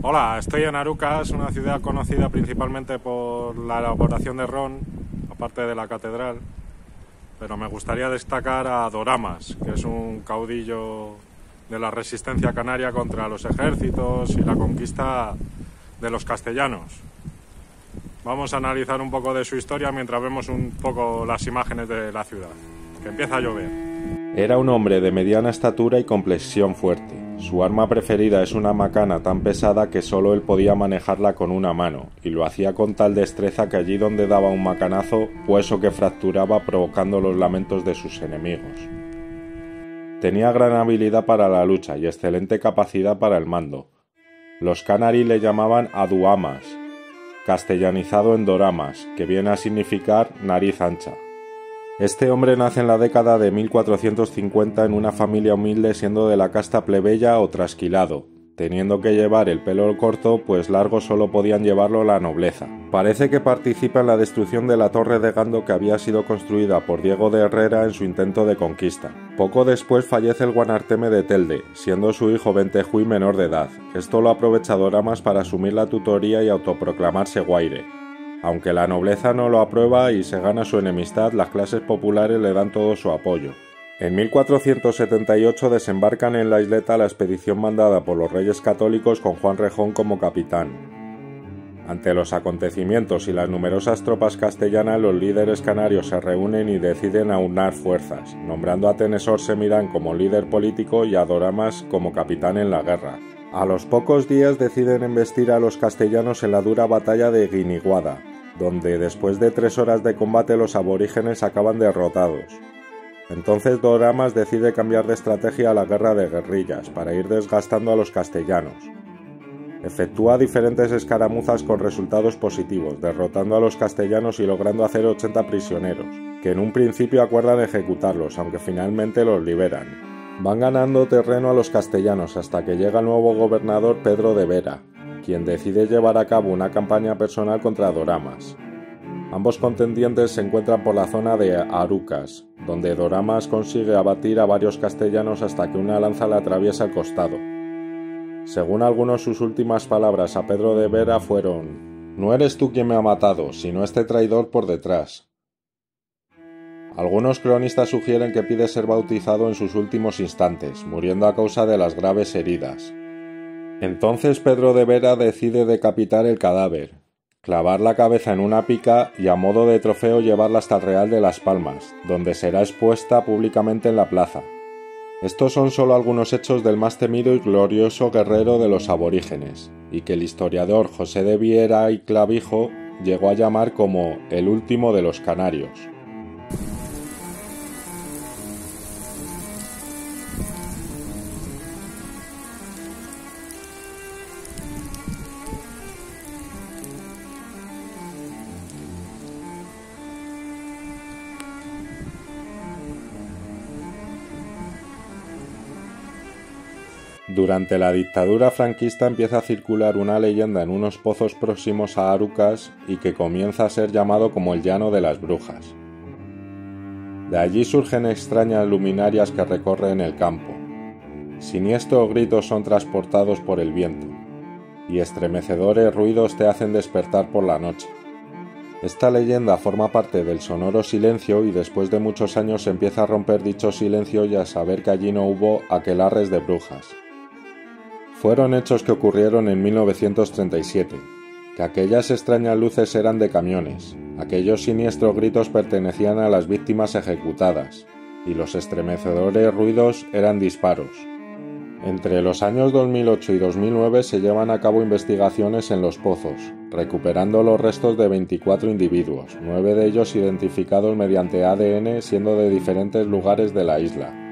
Hola, estoy en Arucas, una ciudad conocida principalmente por la elaboración de ron, aparte de la catedral, pero me gustaría destacar a Doramas, que es un caudillo de la resistencia canaria contra los ejércitos y la conquista de los castellanos. Vamos a analizar un poco de su historia mientras vemos un poco las imágenes de la ciudad, que empieza a llover. Era un hombre de mediana estatura y complexión fuerte. Su arma preferida es una macana tan pesada que solo él podía manejarla con una mano, y lo hacía con tal destreza que allí donde daba un macanazo, hueso que fracturaba provocando los lamentos de sus enemigos. Tenía gran habilidad para la lucha y excelente capacidad para el mando. Los canarí le llamaban Aduamas, castellanizado en Doramas, que viene a significar nariz ancha. Este hombre nace en la década de 1450 en una familia humilde siendo de la casta plebeya o trasquilado, teniendo que llevar el pelo corto pues largo solo podían llevarlo la nobleza. Parece que participa en la destrucción de la torre de Gando que había sido construida por Diego de Herrera en su intento de conquista. Poco después fallece el Guanarteme de Telde, siendo su hijo Ventejui menor de edad. Esto lo aprovecha Doramas para asumir la tutoría y autoproclamarse Guaire. Aunque la nobleza no lo aprueba y se gana su enemistad, las clases populares le dan todo su apoyo. En 1478 desembarcan en la isleta la expedición mandada por los reyes católicos con Juan Rejón como capitán. Ante los acontecimientos y las numerosas tropas castellanas, los líderes canarios se reúnen y deciden aunar fuerzas, nombrando a Tenesor Semirán como líder político y a Doramas como capitán en la guerra. A los pocos días deciden embestir a los castellanos en la dura batalla de Guiniguada, donde después de 3 horas de combate los aborígenes acaban derrotados. Entonces Doramas decide cambiar de estrategia a la guerra de guerrillas para ir desgastando a los castellanos. Efectúa diferentes escaramuzas con resultados positivos, derrotando a los castellanos y logrando hacer 80 prisioneros, que en un principio acuerdan ejecutarlos, aunque finalmente los liberan. Van ganando terreno a los castellanos hasta que llega el nuevo gobernador Pedro de Vera, quien decide llevar a cabo una campaña personal contra Doramas. Ambos contendientes se encuentran por la zona de Arucas, donde Doramas consigue abatir a varios castellanos hasta que una lanza le atraviesa el costado. Según algunos, sus últimas palabras a Pedro de Vera fueron: «No eres tú quien me ha matado, sino este traidor por detrás». Algunos cronistas sugieren que pide ser bautizado en sus últimos instantes, muriendo a causa de las graves heridas. Entonces Pedro de Vera decide decapitar el cadáver, clavar la cabeza en una pica y a modo de trofeo llevarla hasta el Real de las Palmas, donde será expuesta públicamente en la plaza. Estos son solo algunos hechos del más temido y glorioso guerrero de los aborígenes, y que el historiador José de Viera y Clavijo llegó a llamar como el último de los canarios. Durante la dictadura franquista empieza a circular una leyenda en unos pozos próximos a Arucas y que comienza a ser llamado como el Llano de las Brujas. De allí surgen extrañas luminarias que recorren el campo. Siniestros gritos son transportados por el viento y estremecedores ruidos te hacen despertar por la noche. Esta leyenda forma parte del sonoro silencio y después de muchos años se empieza a romper dicho silencio y a saber que allí no hubo aquelarres de brujas. Fueron hechos que ocurrieron en 1937, que aquellas extrañas luces eran de camiones, aquellos siniestros gritos pertenecían a las víctimas ejecutadas, y los estremecedores ruidos eran disparos. Entre los años 2008 y 2009 se llevan a cabo investigaciones en los pozos, recuperando los restos de 24 individuos, 9 de ellos identificados mediante ADN siendo de diferentes lugares de la isla.